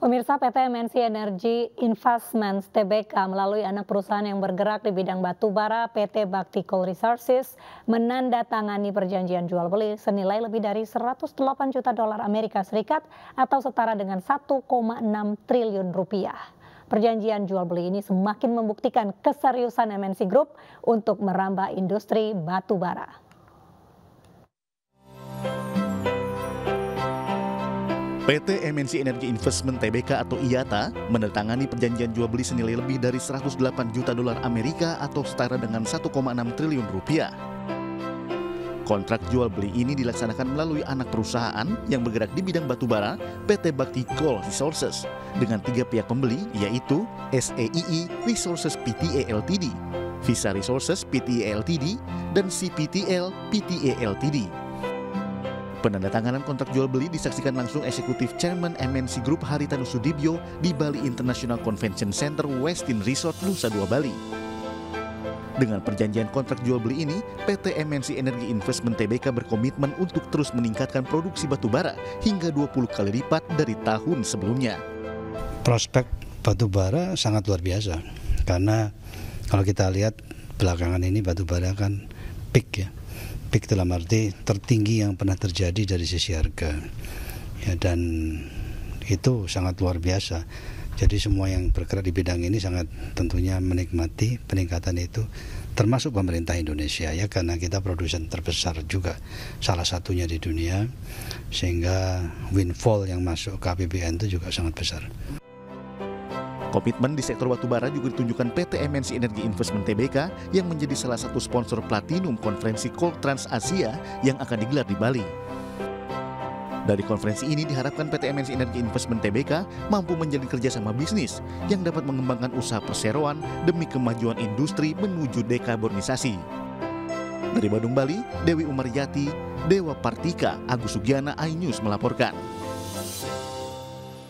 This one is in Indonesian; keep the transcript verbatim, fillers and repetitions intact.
Pemirsa, P T M N C Energy Investments T B K melalui anak perusahaan yang bergerak di bidang batu bara P T Bhakti Coal Resources menandatangani perjanjian jual beli senilai lebih dari seratus delapan juta dolar Amerika Serikat atau setara dengan satu koma enam triliun rupiah. Perjanjian jual beli ini semakin membuktikan keseriusan M N C Group untuk merambah industri batu bara. P T M N C Energy Investment T B K atau I A T A menandatangani perjanjian jual beli senilai lebih dari seratus delapan juta dolar Amerika atau setara dengan satu koma enam triliun rupiah. Kontrak jual beli ini dilaksanakan melalui anak perusahaan yang bergerak di bidang batubara P T Bhakti Coal Resources dengan tiga pihak pembeli yaitu S E I I Resources P T E L T D, Visa Resources P T E L T D, dan C P T L P T E L T D. Penandatanganan kontrak jual beli disaksikan langsung eksekutif Chairman M N C Group Hari Tanu Sudibyo di Bali International Convention Center Westin Resort Nusa Dua Bali. Dengan perjanjian kontrak jual beli ini, P T M N C Energy Investment T B K berkomitmen untuk terus meningkatkan produksi batubara hingga dua puluh kali lipat dari tahun sebelumnya. Prospek batubara sangat luar biasa karena kalau kita lihat belakangan ini batubara kan peak ya. Peak dalam arti tertinggi yang pernah terjadi dari sisi harga ya, dan itu sangat luar biasa. Jadi semua yang bergerak di bidang ini sangat tentunya menikmati peningkatan itu, termasuk pemerintah Indonesia ya, karena kita produsen terbesar juga, salah satunya di dunia, sehingga windfall yang masuk ke A P B N itu juga sangat besar. Komitmen di sektor batubara juga ditunjukkan P T M N C Energy Investment T B K yang menjadi salah satu sponsor platinum konferensi Coaltrans Asia yang akan digelar di Bali. Dari konferensi ini diharapkan P T M N C Energy Investment T B K mampu menjalin kerjasama bisnis yang dapat mengembangkan usaha perseroan demi kemajuan industri menuju dekarbonisasi. Dari Badung, Bali, Dewi Umariyati, Dewa Partika, Agus Sugiana, iNews melaporkan.